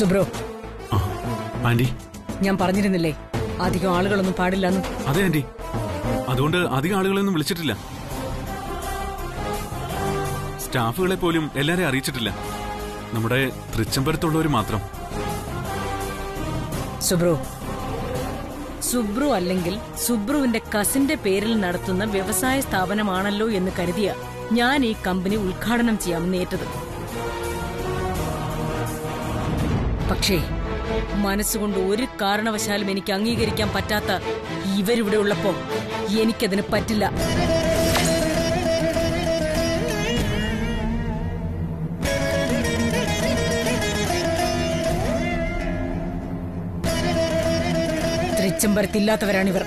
Subro Andy, ഞാൻ പറഞ്ഞിരുന്നില്ലേ അധികം ആളുകളൊന്നും പാടില്ലെന്ന്. അതെ ആന്റി, അതുകൊണ്ട് അധികം ആളുകളൊന്നും വിളിച്ചിട്ടില്ല. സ്റ്റാഫുകളെ പോലും എല്ലാരെയും അറിയിച്ചിട്ടില്ല, നമ്മുടെ തൃച്ചംബരത്തുള്ളവർ മാത്രം. സുബ്രു സുബ്രു അല്ലെങ്കിൽ സുബ്രുവിന്റെ കസിന്റെ പേരിൽ നടത്തുന്ന വ്യവസായ സ്ഥാപനമാണല്ലോ എന്ന് കരുതിയ ഞാൻ ഈ കമ്പനി ഉദ്ഘാടനം ചെയ്യാമെന്ന് ഏറ്റത്. പക്ഷേ മനസ്സുകൊണ്ട് ഒരു കാരണവശാലും എനിക്ക് അംഗീകരിക്കാൻ പറ്റാത്ത ഇവരിവിടെ ഉള്ളപ്പോ എനിക്കതിന് പറ്റില്ല. തൃച്ചംബരത്തില്ലാത്തവരാണിവർ.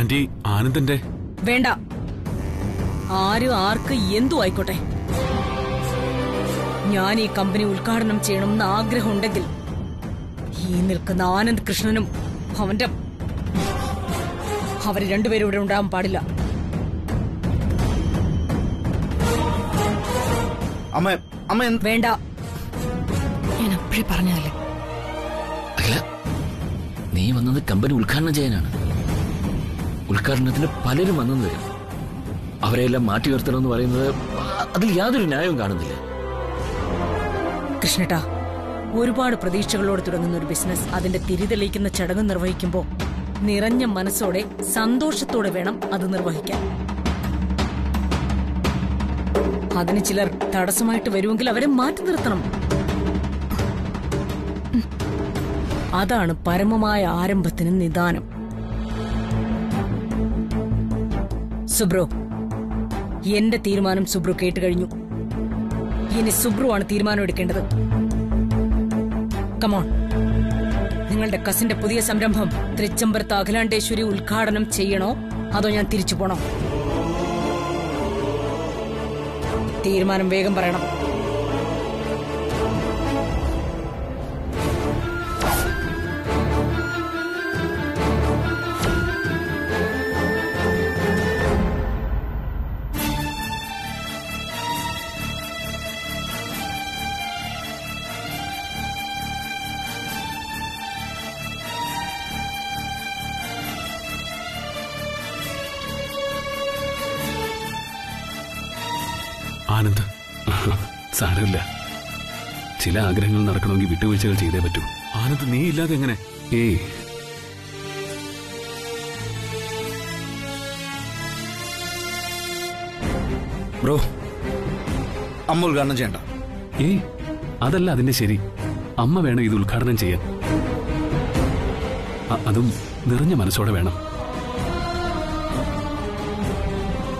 ആന്റി, ആനന്ദന്റെ വേണ്ട, ആരും ആർക്ക് എന്തു ആയിക്കോട്ടെ, ഞാൻ ഈ കമ്പനി ഉദ്ഘാടനം ചെയ്യണമെന്ന് ആഗ്രഹമുണ്ടെങ്കിൽ ഈ നിൽക്കുന്ന ആനന്ദ് കൃഷ്ണനും അവന്റെ അവർ രണ്ടുപേരും ഇവിടെ ഉണ്ടാകാൻ പാടില്ല. വേണ്ട, ഞാൻ അപ്പഴേ പറഞ്ഞതല്ലേ, അഖില നീ വന്നത് കമ്പനി ഉദ്ഘാടനം ചെയ്യാനാണ്. ഉദ്ഘാടനത്തിന് പലരും വന്നത്, അവരെല്ലാം മാറ്റി നിർത്തണമെന്ന് പറയുന്നത് അതിൽ യാതൊരു ന്യായവും കാണുന്നില്ല. കൃഷ്ണേട്ടാ, ഒരുപാട് പ്രതീക്ഷകളോട് തുടങ്ങുന്ന ഒരു ബിസിനസ് അതിന്റെ തിരിതെളിയിക്കുന്ന ചടങ്ങ് നിർവഹിക്കുമ്പോൾ നിറഞ്ഞ മനസ്സോടെ സന്തോഷത്തോടെ വേണം അത് നിർവഹിക്കാൻ. അതിന് ചിലർ തടസ്സമായിട്ട് വരുമെങ്കിൽ അവരെ മാറ്റി നിർത്തണം. അതാണ് പരമമായ ആരംഭത്തിന് നിദാനം. സുബ്രു, എന്റെ തീരുമാനം സുബ്രു കേട്ടുകഴിഞ്ഞു. ഇനി സുബ്രു ആണ് തീരുമാനം എടുക്കേണ്ടത്. കമോൺ, നിങ്ങളുടെ കസിന്റെ പുതിയ സംരംഭം തൃച്ചംബരത്ത് അഖിലാണ്ടേശ്വരി ഉദ്ഘാടനം ചെയ്യണോ അതോ ഞാൻ തിരിച്ചു പോണോ? തീരുമാനം വേഗം പറയണം. ആനന്ദ്, സാരമില്ല, ചില ആഗ്രഹങ്ങൾ നടക്കണമെങ്കിൽ വിട്ടുവീഴ്ചകൾ ചെയ്തേ പറ്റൂ. ആനന്ദ്, നീ ഇല്ലാതെ എങ്ങനെ? ഏയ്, ബ്രോ അമ്മ ഉദ്ഘാടനം ചെയ്യണ്ട. ഏയ്, അതല്ല അതിന്റെ ശരി. അമ്മ വേണം ഇത് ഉദ്ഘാടനം ചെയ്യാൻ, അതും നിറഞ്ഞ മനസ്സോടെ വേണം.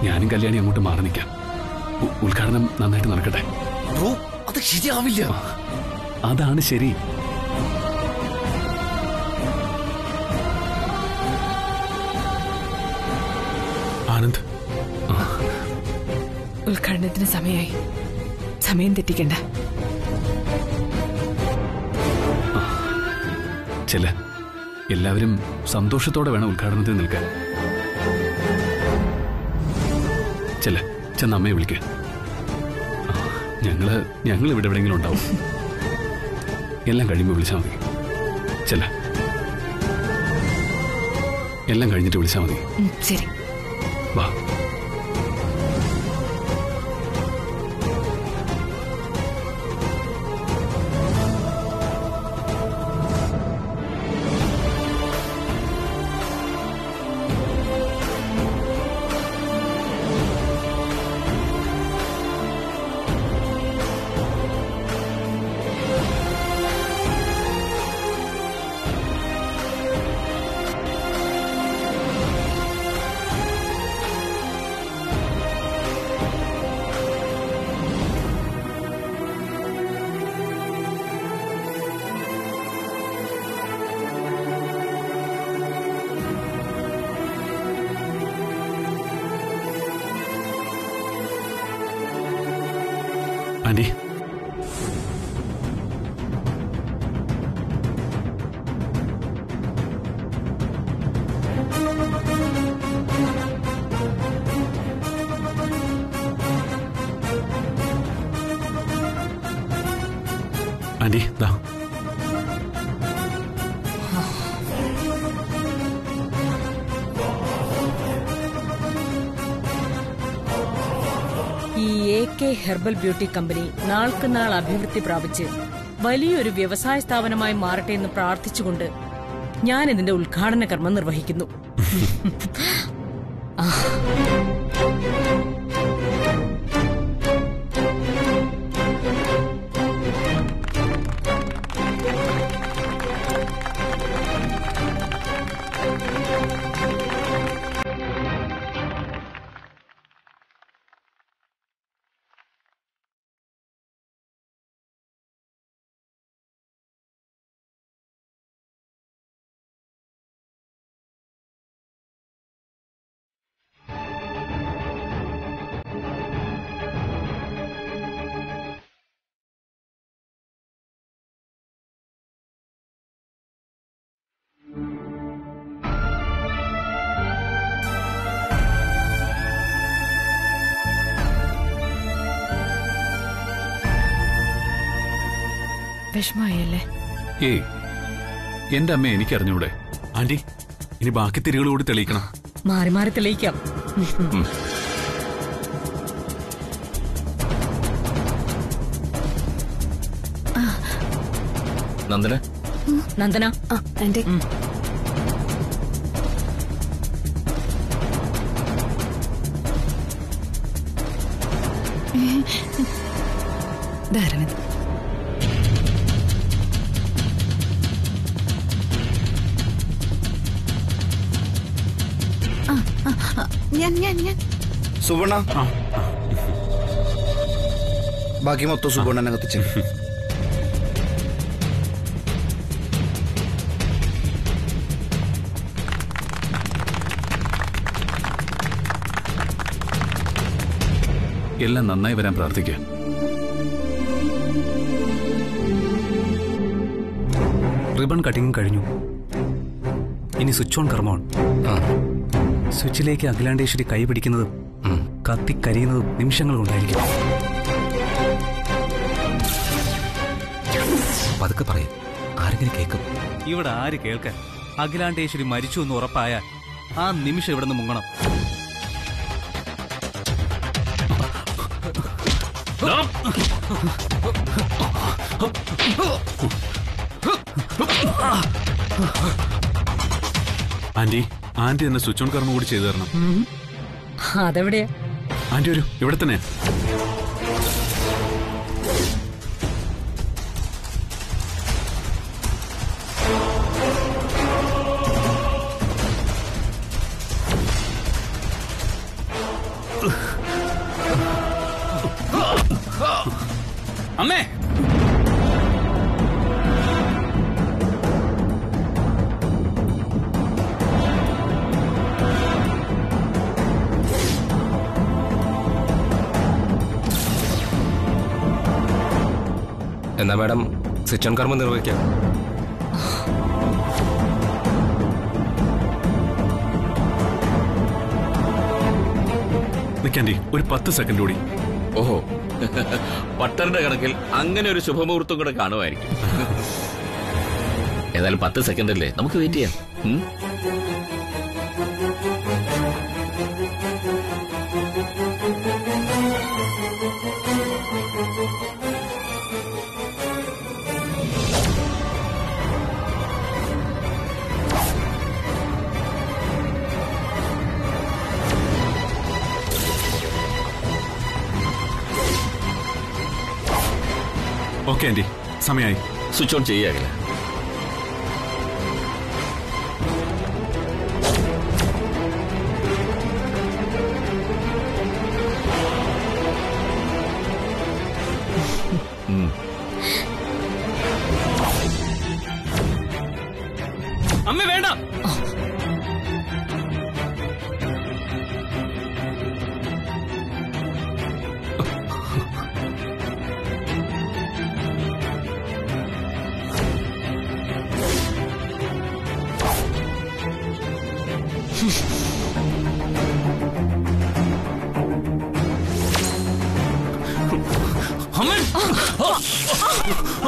ഞാനും കല്യാണി അങ്ങോട്ട് മാറി നിൽക്കാം. ഉദ്ഘാടനം നന്നായിട്ട് നടക്കട്ടെ. ബ്രോ, അത് ശരിയാവില്ല. അതാണ് ശരി. ആനന്ദ്, ഉദ്ഘാടനത്തിന് സമയമായി, സമയം തെറ്റിക്കണ്ട. ചില എല്ലാവരും സന്തോഷത്തോടെ വേണം ഉദ്ഘാടനത്തിന് നിൽക്കാൻ. ചില ചെന്ന അമ്മയെ വിളിക്ക, ഞങ്ങൾ ഇവിടെ എവിടെയെങ്കിലും ഉണ്ടാവും. എല്ലാം കഴിയുമ്പോൾ വിളിച്ചാൽ മതി. ചെല്ല, എല്ലാം കഴിഞ്ഞിട്ട് വിളിച്ചാൽ മതി. ശരി, വാ. Anti, Andy, da. AK Herbal Beauty Company, Nalkanal Abhivrithi Pravichi, Vali Uri Vivasai Stavanamai Marte in the Prartichunda, Yan and the Ulkarna Karmanar Vahikino. Hey, end of me, any carnude. Auntie, in a bark at the real telecana. Mari Maritelika. Nandana? Nandana, Auntie. Darren. Yan. Subarna. Baki matto Subarna na katachin. Ella nannai varan prarthikkan. Ribbon cutting kazhinju. Ini switch on karmon. Switch like a glandish kai particular Kathi Karino, Nimshangal. Padakapare, Argan Cake. You would are a kelka. Agilandish Marichu nor a pia. I'm Nimishavan the Mungana. Andy. Auntie and the switch on karma would say there. Ah, every day. Auntie, you were the name. Amme. Now, madam, switch on karma nirvahikya. Nikandi, oru 10 second odi. Oho. Pattarna kanakkil angane oru shubhamuhurtham kuda kaanuvayirikkum. Edalum 10 second alle. Namukku wait cheyam. Okay, Andy. Samay. Switch on chahiye agla. Amme venda. Amen.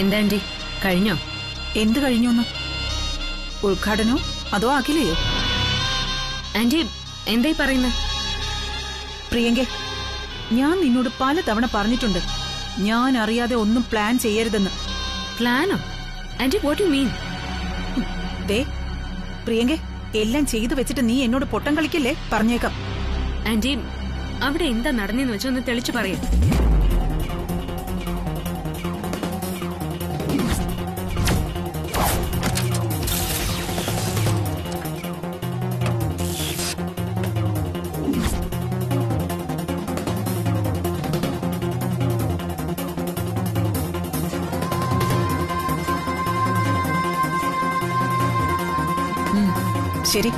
എന്താണ്ടി കഴിഞ്ഞോ? എന്ത് കഴിഞ്ഞോന്ന്? ഉദ്ഘാടനോ അതോ അഖിലയോ? Anti എന്തായി പറയുന്നത്? പ്രിയങ്ക, ഞാൻ നിന്നോട് പലതവണ പറഞ്ഞിട്ടുണ്ട് ഞാൻ അറിയാതെ ഒന്നും പ്ലാൻ ചെയ്യരുതെന്ന്. പ്ലാനോ aunty? What you mean? Priyanka, എല്ലാം ചെയ്തു വെച്ചിട്ട് നീ എന്നോട് പൊട്ടം കളിക്കല്ലേ? പറഞ്ഞേക്കാം ആന്റി, അവിടെ എന്താ നടന്നെന്ന് വെച്ചാൽ ഒന്ന് തെളിച്ചു പറയാം. ശരി,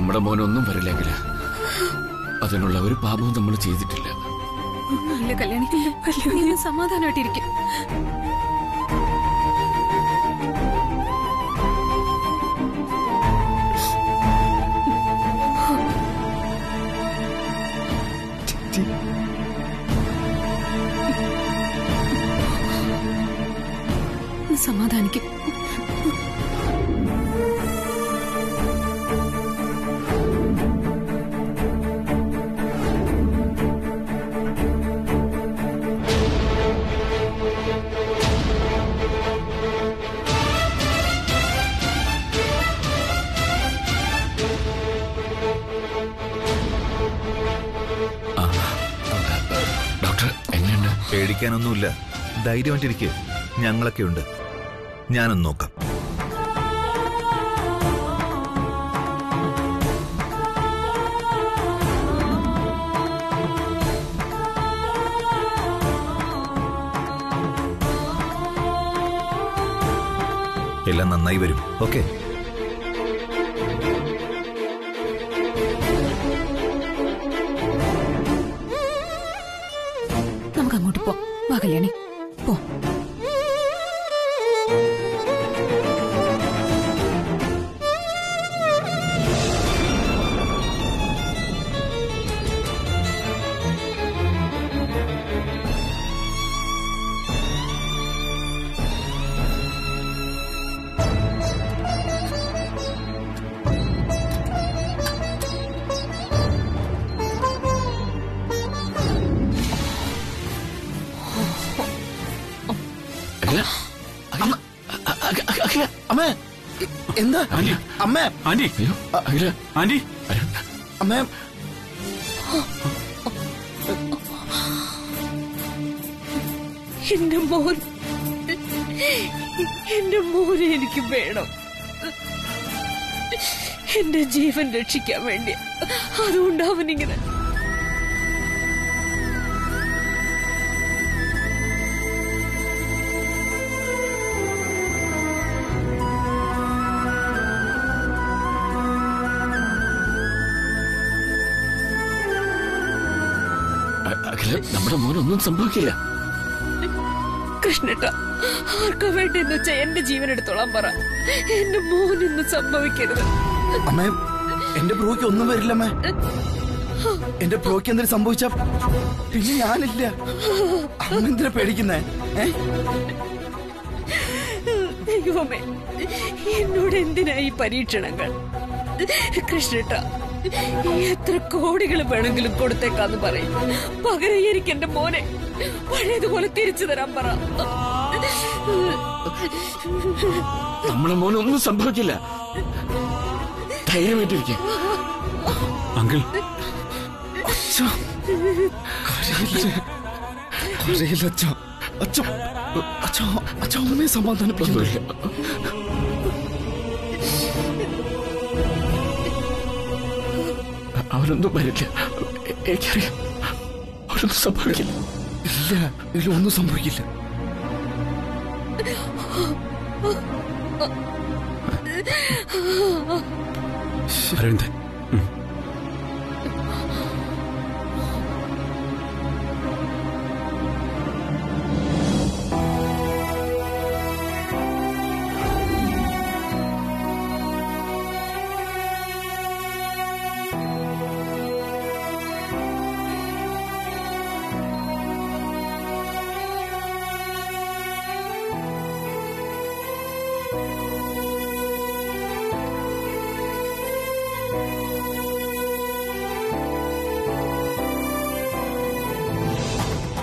നമ്മുടെ മോനൊന്നും വരില്ലെങ്കിൽ അതിനുള്ള ഒരു പാപവും നമ്മൾ ചെയ്തിട്ടില്ല. കല്യാണി സമാധാനമായിട്ടിരിക്കും. സമാധാനിക്കും. ഡോക്ടർ എങ്ങനെയുണ്ട്? പേടിക്കാനൊന്നുമില്ല, ധൈര്യമായിട്ടിരിക്കുക. ഞങ്ങളൊക്കെ ഉണ്ട്. ഞാനൊന്ന് നോക്കാം. എല്ലാം നന്നായി വരും. ഓക്കെ, നമുക്ക് അങ്ങോട്ട് പോ. വാ കല്യാണി, പോ. എന്താ അമ്മ? ആന്റി, ആന്റി, അമ്മ എന്റെ മോൻ, എന്റെ മോനെ എനിക്ക് വേണം. എന്റെ ജീവൻ രക്ഷിക്കാൻ വേണ്ടി അതുകൊണ്ടാവനിങ്ങനെ. നമ്മുടെ മോനൊന്നും സംഭവിക്കില്ല കൃഷ്ണേട്ടാ. ആർക്കാ വേണ്ടെന്ന് വെച്ചാ എന്റെ ജീവൻ എടുത്തോളാൻ പറ. എന്റെ മോനൊന്നും സംഭവിക്കരുത്. അമ്മേ, എന്റെ പ്രോയ്ക്ക് ഒന്നും വരില്ലമ്മേ. എന്റെ പ്രോയ്ക്ക് എന്തെങ്കിലും സംഭവിച്ച പിന്നെ ഞാനില്ല. അമ്മ എന്തിനാ പേടിക്കുന്നേ? ദൈവമേ, എന്നോട് എന്തിനാ ഈ പരീക്ഷണങ്ങൾ? കൃഷ്ണേട്ടാ, എത്ര കോടികൾ വേണമെങ്കിലും കൊടുത്തേക്കാന്ന് പറയും. പകരം എനിക്ക് എന്റെ മോനെ പഴയതുപോലെ തിരിച്ചു തരാൻ പറ. നമ്മളെ മോനൊന്നും സംഭവിക്കില്ല, ധൈര്യമായിട്ടിരിക്ക. അങ്കിൾ, അമ്മയെ സമാധാനപ്പെടുന്നില്ല. അവനൊന്നും വരില്ല, എനിക്കറിയാം. അവനൊന്നും സംഭവിക്കില്ല, ഇല്ല ഇല്ല, ഒന്നും സംഭവിക്കില്ല. അരവിന്ദൻ,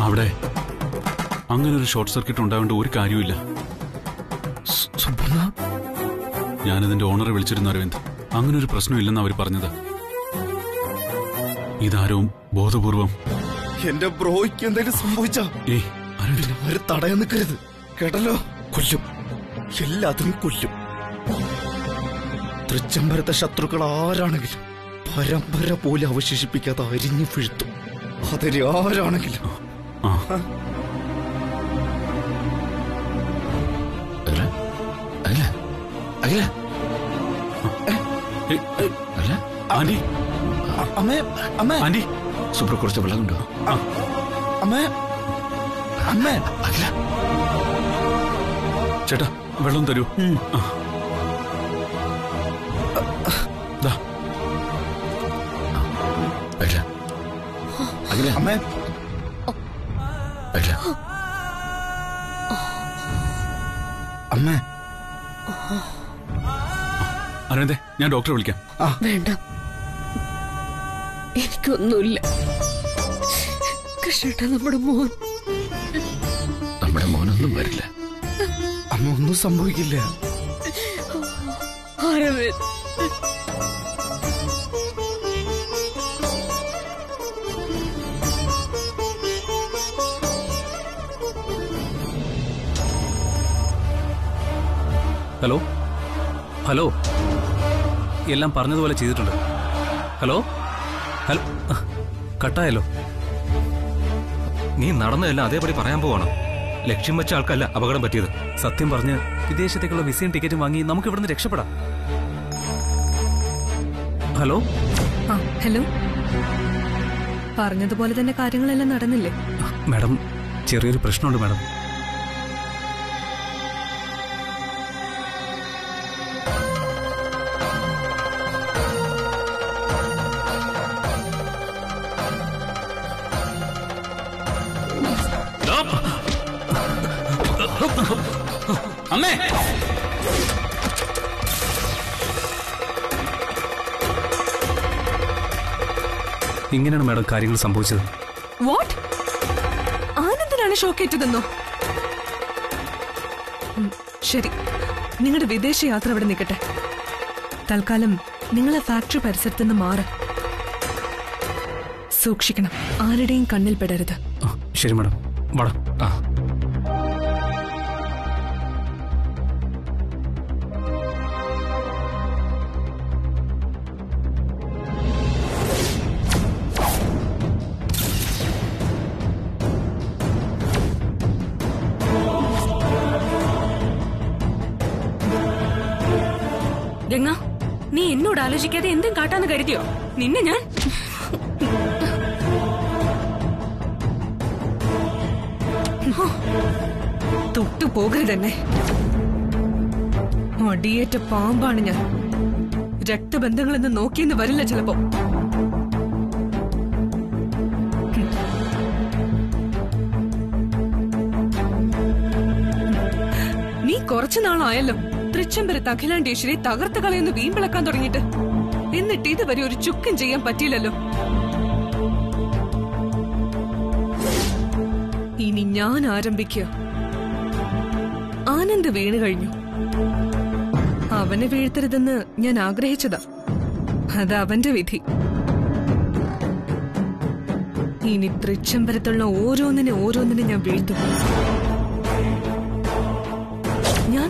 അവിടെ അങ്ങനെ ഒരു ഷോർട്ട് സർക്യൂട്ട് ഉണ്ടാവേണ്ട ഒരു കാര്യമില്ല. ഞാനിതിന്റെ ഓണറെ വിളിച്ചിരുന്നു അരവിന്ദ്. അങ്ങനെ ഒരു പ്രശ്നമില്ലെന്ന് അവർ പറഞ്ഞത്. ഇതാരോ ബോധപൂർവം എന്റെ ബ്രോയ്ക്ക് എന്തെങ്കിലും സംഭവിച്ചാ അവര് തടയാൻ നിൽക്കരുത്, കേട്ടല്ലോ. കൊല്ലും, എല്ലാത്തിനും കൊല്ലും. തൃച്ചംബരത്തെ ശത്രുക്കൾ ആരാണെങ്കിലും പരമ്പര പോലെ അവശേഷിപ്പിക്കാതെ അരിഞ്ഞു വീഴ്ത്തും. അതൊരു ആരാണെങ്കിലും. കുറച്ച് വെള്ളം കൊണ്ടോ ചേട്ടാ, വെള്ളം തരൂ. അമ്മേ, അമ്മേ. അരവിന്ദേ, ഞാൻ ഡോക്ടറെ വിളിക്കാം. വേണ്ട, എനിക്കൊന്നുമില്ല. കൃഷ്ണേട്ടാ, നമ്മുടെ മോനൊന്നും വരില്ല. അമ്മ, ഒന്നും സംഭവിക്കില്ല. ഹലോ ഹലോ, എല്ലാം പറഞ്ഞതുപോലെ ചെയ്തിട്ടുണ്ട്. ഹലോ ഹലോ, കട്ടായല്ലോ. നീ നടന്നതെല്ലാം അതേപടി പറയാൻ പോവാണ്. ലക്ഷ്യം വെച്ച ആൾക്കല്ല അപകടം പറ്റിയത്. സത്യം പറഞ്ഞ് വിദേശത്തേക്കുള്ള വിസയും ടിക്കറ്റും വാങ്ങി നമുക്ക് ഇവിടുന്ന് രക്ഷപ്പെടാം. ഹലോ ഹലോ, പറഞ്ഞതുപോലെ തന്നെ കാര്യങ്ങളെല്ലാം നടന്നില്ലേ? മാഡം, ചെറിയൊരു പ്രശ്നമുണ്ട് മാഡം. അമ്മേ, ഇങ്ങനെയാണ് മാഡം കാര്യങ്ങൾ സംഭവിച്ചത്. വാട്ട്? ആനന്ദിനാണ് ഷോക്കേറ്റതെന്നോ? ശരി, നിങ്ങളുടെ വിദേശ യാത്ര ഇവിടെ നിൽക്കട്ടെ. തൽക്കാലം നിങ്ങളെ ഫാക്ടറി പരിസരത്ത് നിന്ന് മാറി സൂക്ഷിക്കണം. ആരുടെയും കണ്ണിൽ പെടരുത്. ശരി മാഡം, വാടാ. ഗംഗ, നീ എന്നോട് ആലോചിക്കാതെ എന്തും കാട്ടാന്ന് കരുതിയോ? നിന്നെ ഞാൻ തൊട്ടു പോകരുതെന്നെ. അടിയേറ്റ പാമ്പാണ് ഞാൻ. രക്തബന്ധങ്ങളെന്ന് നോക്കിയെന്ന് വരില്ല ചിലപ്പോ. നീ കുറച്ചു നാളായല്ലോ തൃച്ചംബരത്ത് അഖിലാണ്ടേശ്വരി തകർത്ത് കളയെന്ന് വീമ്പിളക്കാൻ തുടങ്ങിയിട്ട്. എന്നിട്ട് ഇതുവരെ ഒരു ചുക്കും ചെയ്യാൻ പറ്റിയില്ലല്ലോ. ഇനി ഞാൻ ആരംഭിക്കുക. ആനന്ദ് വീണ് കഴിഞ്ഞു. അവനെ വീഴ്ത്തരുതെന്ന് ഞാൻ ആഗ്രഹിച്ചതാ. അത് അവന്റെ വിധി. ഇനി തൃച്ചംബരത്തുള്ള ഓരോന്നിനെ ഓരോന്നിനെ ഞാൻ വീഴ്ത്തും. ഞാൻ